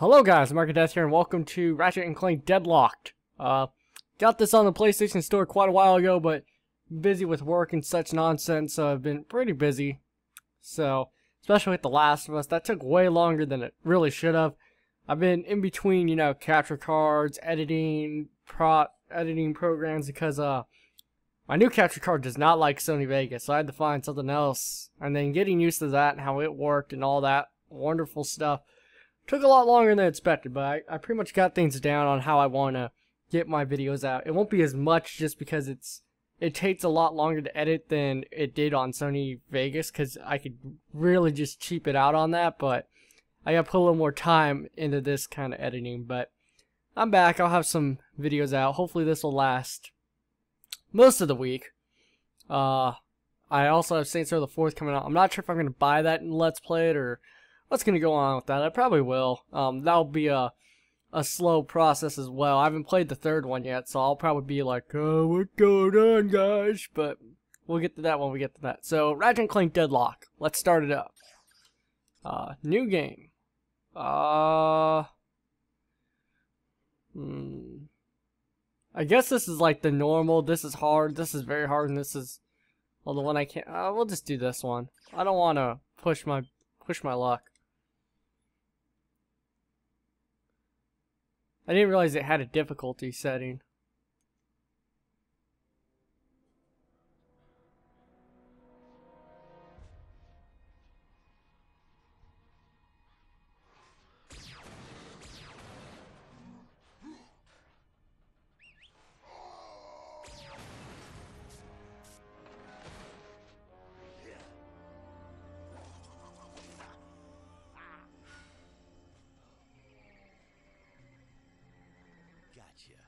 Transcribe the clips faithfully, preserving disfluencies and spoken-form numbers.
Hello guys, Mark and Death here, and welcome to Ratchet and Clank Deadlocked. Uh, got this on the PlayStation Store quite a while ago, but busy with work and such nonsense, so I've been pretty busy. So, especially with The Last of Us, that took way longer than it really should have. I've been in between, you know, capture cards, editing, prop, editing programs, because uh, my new capture card does not like Sony Vegas, so I had to find something else. And then getting used to that and how it worked and all that wonderful stuff. Took a lot longer than expected, but I, I pretty much got things down on how I want to get my videos out. It won't be as much just because it's it takes a lot longer to edit than it did on Sony Vegas, because I could really just cheap it out on that, but I gotta put a little more time into this kind of editing. But I'm back. I'll have some videos out. Hopefully this will last most of the week. Uh, I also have Saints Row the Fourth coming out. I'm not sure if I'm going to buy that and Let's Play it or what's going to go on with that. I probably will. Um, that'll be a a slow process as well. I haven't played the third one yet, so I'll probably be like, oh, what's going on, guys? But we'll get to that when we get to that. So, Ratchet and Clank Deadlock. Let's start it up. Uh, new game. Uh, hmm. I guess this is like the normal. This is hard. This is very hard, and this is... Well, the one I can't... Uh, we'll just do this one. I don't want to push my push my luck. I didn't realize it had a difficulty setting.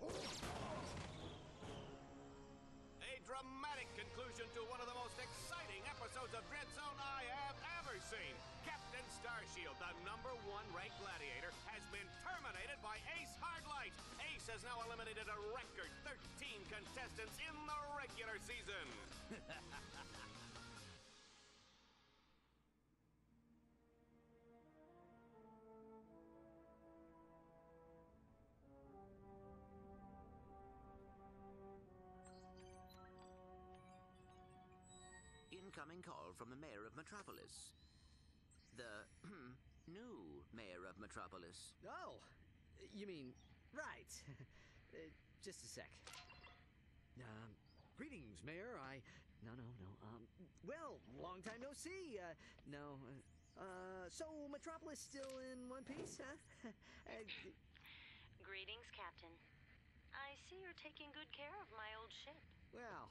A dramatic conclusion to one of the most exciting episodes of Dreadzone I have ever seen. Captain Starshield, the number one ranked gladiator, has been terminated by Ace Hardlight. Ace has now eliminated a record thirteen contestants in the regular season. Incoming call from the mayor of Metropolis. The new mayor of Metropolis. Oh, you mean, right. uh, just a sec. Um, greetings, Mayor. I, no, no, no. Um, well, long time no see. Uh, no. Uh, so Metropolis still in one piece, huh? uh, greetings, Captain. I see you're taking good care of my old ship. Well.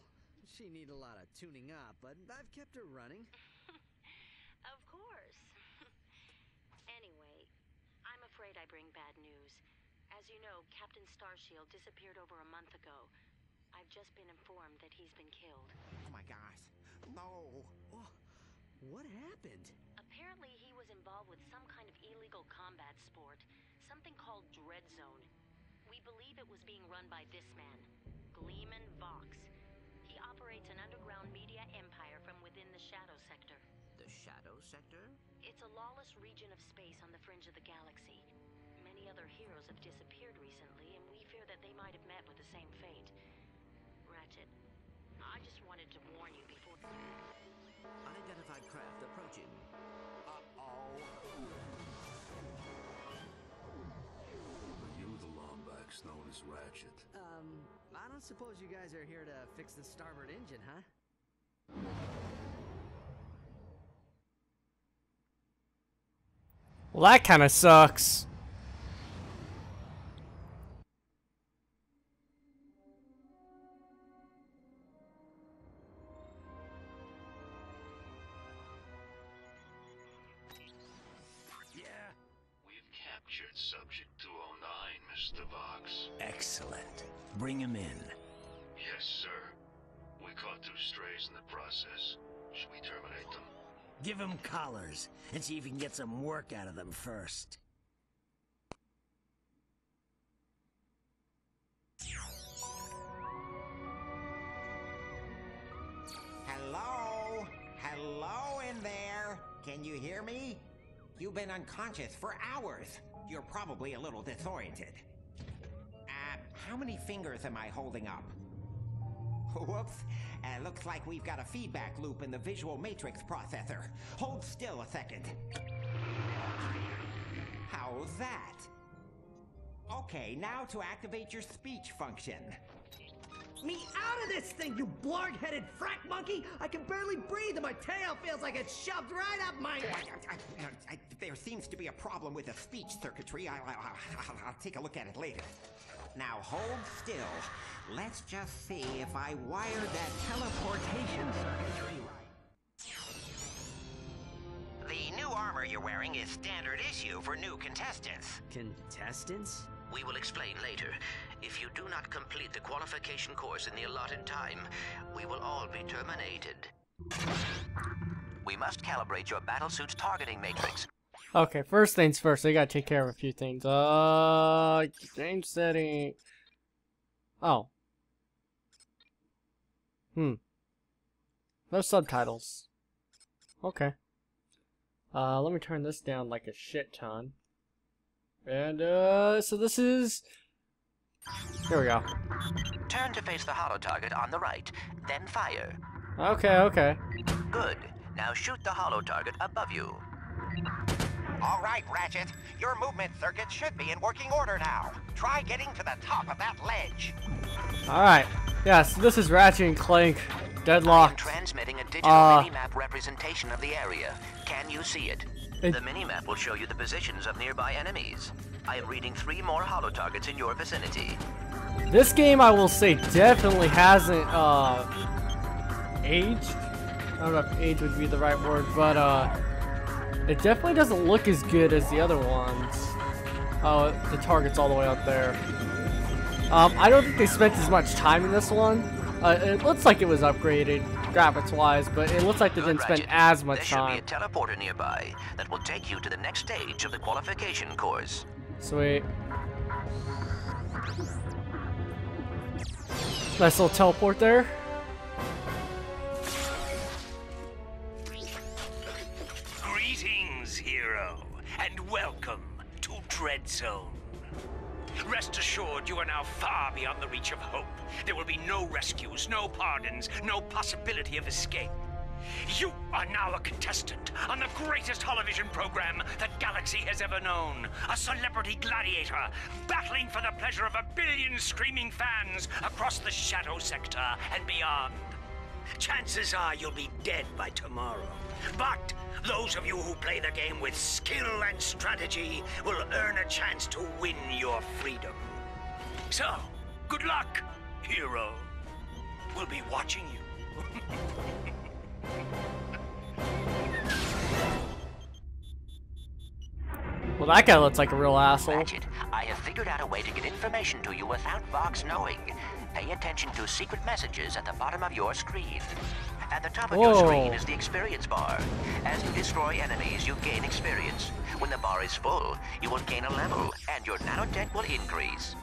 She need a lot of tuning up, but I've kept her running. Of course. Anyway, I'm afraid I bring bad news. As you know, Captain Starshield disappeared over a month ago. I've just been informed that he's been killed. Oh my gosh. No. Oh, what happened? Apparently he was involved with some kind of illegal combat sport, something called Dreadzone. We believe it was being run by this man, Gleeman Vox. Operates an underground media empire from within the shadow sector. The shadow sector? It's a lawless region of space on the fringe of the galaxy. Many other heroes have disappeared recently, and we fear that they might have met with the same fate. Ratchet, I just wanted to warn you before... Unidentified craft approaching. Uh-oh. Are you the Lombax known as Ratchet? Um... I don't suppose you guys are here to fix the starboard engine, huh? Well, that kind of sucks. Yeah. We've captured subject two oh nine, Mister Vox. Excellent. Bring him in. Yes, sir. We caught two strays in the process. Should we terminate them? Give him collars and see if you can get some work out of them first. Hello? Hello in there? Can you hear me? You've been unconscious for hours. You're probably a little disoriented. Uh, how many fingers am I holding up? Whoops. Uh, looks like we've got a feedback loop in the visual matrix processor. Hold still a second. How's that? Okay, now to activate your speech function. Me out of this thing, you blard-headed frack monkey! I can barely breathe and my tail feels like it's shoved right up my... I, I, I, I, there seems to be a problem with the speech circuitry. I, I, I'll, I'll take a look at it later. Now hold still. Let's just see if I wired that teleportation circuitry right. The new armor you're wearing is standard issue for new contestants. Contestants? We will explain later. If you do not complete the qualification course in the allotted time, we will all be terminated. We must calibrate your battlesuit's targeting matrix. Okay, first things first, I gotta take care of a few things. Uh, change setting. Oh. Hmm. No subtitles. Okay. Uh, let me turn this down like a shit ton. And, uh, so this is... Here we go. Turn to face the hollow target on the right, then fire. Okay, okay. Good. Now shoot the hollow target above you. Alright, Ratchet. Your movement circuit should be in working order now. Try getting to the top of that ledge. Alright. Yes, yeah, so this is Ratchet and Clank Deadlocked. I'm transmitting a digital uh, minimap representation of the area. Can you see it? The minimap will show you the positions of nearby enemies. I am reading three more holo targets in your vicinity. This game, I will say, definitely hasn't, uh, aged. I don't know if age would be the right word, but, uh, it definitely doesn't look as good as the other ones. Oh, the target's all the way out there. Um, I don't think they spent as much time in this one. Uh, it looks like it was upgraded graphics-wise, but it looks like they didn't spend as much time. There should be a teleporter nearby that will take you to the next stage of the qualification course. Sweet. Nice little teleport there. Greetings, hero, and welcome to Dreadzone. Rest assured, you are now far beyond the reach of hope. There will be no rescues, no pardons, no possibility of escape. You are now a contestant on the greatest holovision program that Galaxy has ever known. A celebrity gladiator, battling for the pleasure of a billion screaming fans across the shadow sector and beyond. Chances are you'll be dead by tomorrow. But those of you who play the game with skill and strategy will earn a chance to win your freedom. So, good luck, hero. We'll be watching you. Well, that guy looks like a real asshole. Ratchet, I have figured out a way to get information to you without Vox knowing. Pay attention to secret messages at the bottom of your screen. At the top of Whoa. your screen is the experience bar. As you destroy enemies, you gain experience. When the bar is full, you will gain a level, and your nanotech will increase.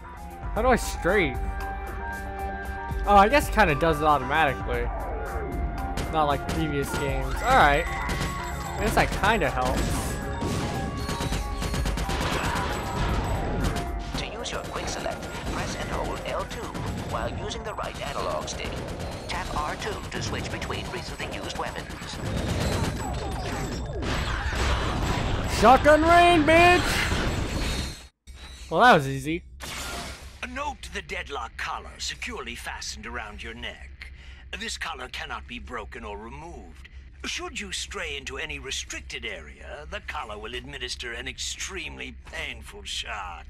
How do I strafe? Oh, I guess it kind of does it automatically. Not like previous games. Alright. I guess that kind of helps. To use your quick select, press and hold L two while using the right analog stick. Tap R two to switch between recently used weapons. Shotgun rain, bitch! Well, that was easy. Note the deadlock collar securely fastened around your neck. This collar cannot be broken or removed. Should you stray into any restricted area, the collar will administer an extremely painful shock.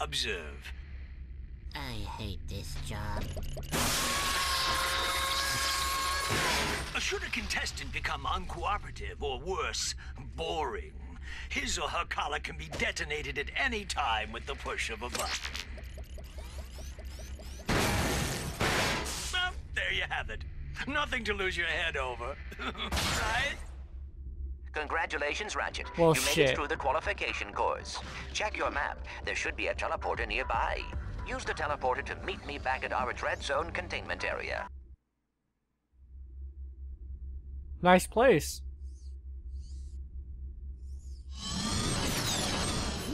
Observe. I hate this job. Should a contestant become uncooperative or worse, boring, his or her collar can be detonated at any time with the push of a button. Well, there you have it. Nothing to lose your head over. Right? Congratulations, Ratchet. Well, you made shit. it through the qualification course. Check your map. There should be a teleporter nearby. Use the teleporter to meet me back at our Dreadzone containment area. Nice place.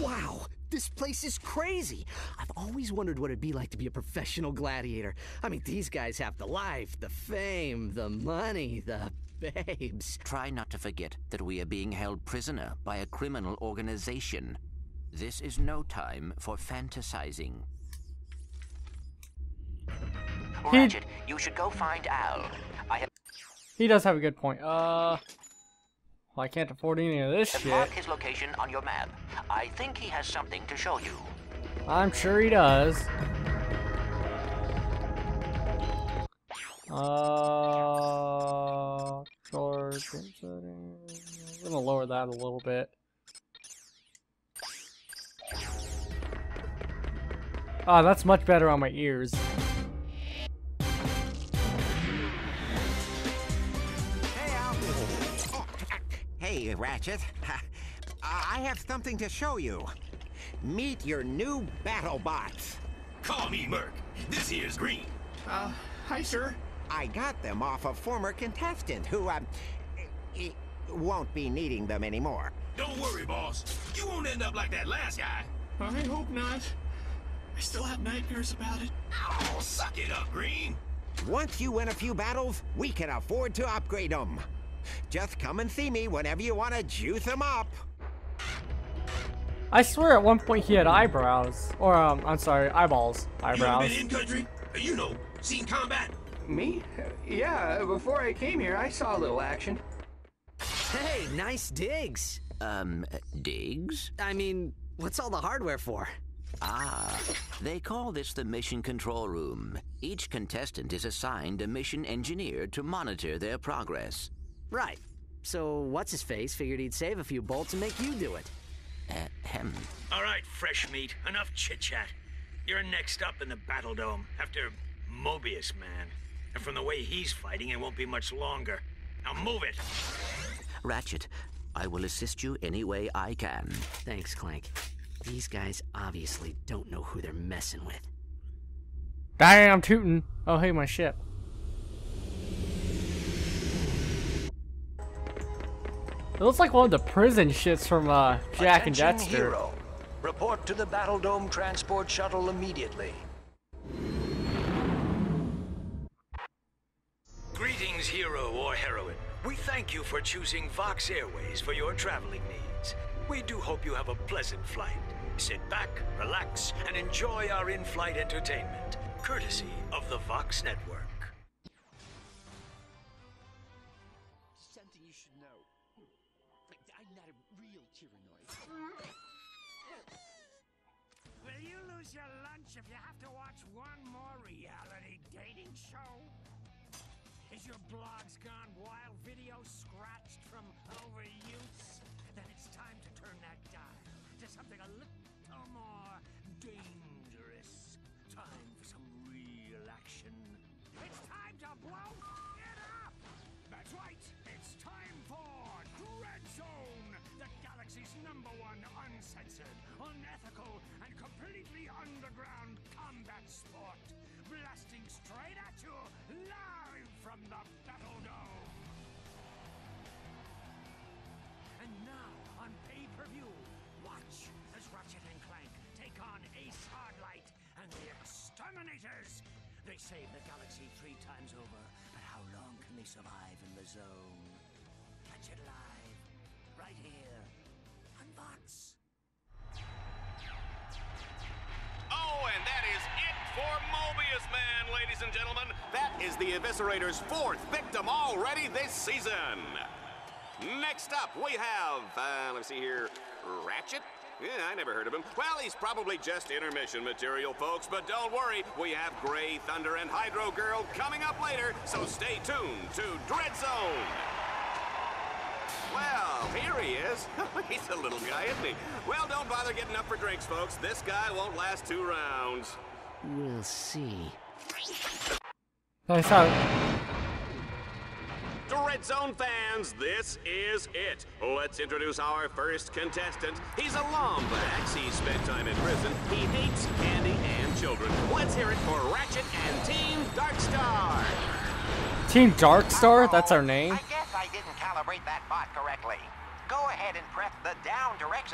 Wow, This place is crazy. I've always wondered what it'd be like to be a professional gladiator. I mean, these guys have the life, the fame, the money, the babes. Try not to forget that we are being held prisoner by a criminal organization. This is no time for fantasizing. Ratchet, you should go find Al. I have... He does have a good point. Uh... Well, I can't afford any of this shit. Mark his location on your map. I think he has something to show you. I'm sure he does. Uh, George, I'm gonna lower that a little bit. Ah, oh, that's much better on my ears. Hey, Ratchet, I have something to show you. Meet your new battle bots. Call me Merc. This here's Green. Uh, hi, sir. I got them off a former contestant who, um, won't be needing them anymore. Don't worry, boss. You won't end up like that last guy. I hope not. I still have nightmares about it. Oh, suck it up, Green. Once you win a few battles, we can afford to upgrade them. Just come and see me whenever you want to juice him up. I swear at one point he had eyebrows. Or, um, I'm sorry, eyeballs. Eyebrows. You been in country? You know, seen combat? Me? Yeah, before I came here, I saw a little action. Hey, nice digs. Um, digs? I mean, what's all the hardware for? Ah, they call this the Mission Control Room. Each contestant is assigned a mission engineer to monitor their progress. Right. So, what's-his-face figured he'd save a few bolts and make you do it. Ahem. All right, fresh meat. Enough chit-chat. You're next up in the Battle Dome, after Mobius Man. And from the way he's fighting, it won't be much longer. Now move it! Ratchet, I will assist you any way I can. Thanks, Clank. These guys obviously don't know who they're messing with. Damn, tootin'. Oh, hey, my ship. It looks like one of the prison shits from uh, Jack Attention and Dexter. Hero. Report to the Battle Dome transport shuttle immediately. Greetings, hero or heroine. We thank you for choosing Vox Airways for your traveling needs. We do hope you have a pleasant flight. Sit back, relax, and enjoy our in-flight entertainment, courtesy of the Vox Network. Your lunch if you have to watch one more reality dating show? Is your blog's gone wild, video scratched from overuse? Then it's time to turn that dial to something a little more dangerous. Time for some real action. It's time to blow it up! That's right, it's time for Dreadzone, the galaxy's number one uncensored, unethical, and completely underground combat sport, blasting straight at you, live from the Battle Dome. And now, on pay-per-view, watch as Ratchet and Clank take on Ace Hardlight and the Exterminators. They saved the galaxy three times over, but how long can they survive in the zone? Catch it live, right here, on Vox. Oh, and that is it for Mobius Man, ladies and gentlemen. That is the Eviscerator's fourth victim already this season. Next up, we have, uh, let me see here, Ratchet? Yeah, I never heard of him. Well, he's probably just intermission material, folks, but don't worry. We have Gray Thunder and Hydro Girl coming up later, so stay tuned to Dreadzone. Well, here he is. He's a little guy, isn't he? Well, don't bother getting up for drinks, folks. This guy won't last two rounds. We'll see. Nice out. Dreadzone fans, this is it. Let's introduce our first contestant. He's a Lombax. He spent time in prison. He hates candy and children. Let's hear it for Ratchet and Team Darkstar. Team Darkstar? That's our name? I guess I didn't calibrate that bot correctly. Go ahead and press the down direction.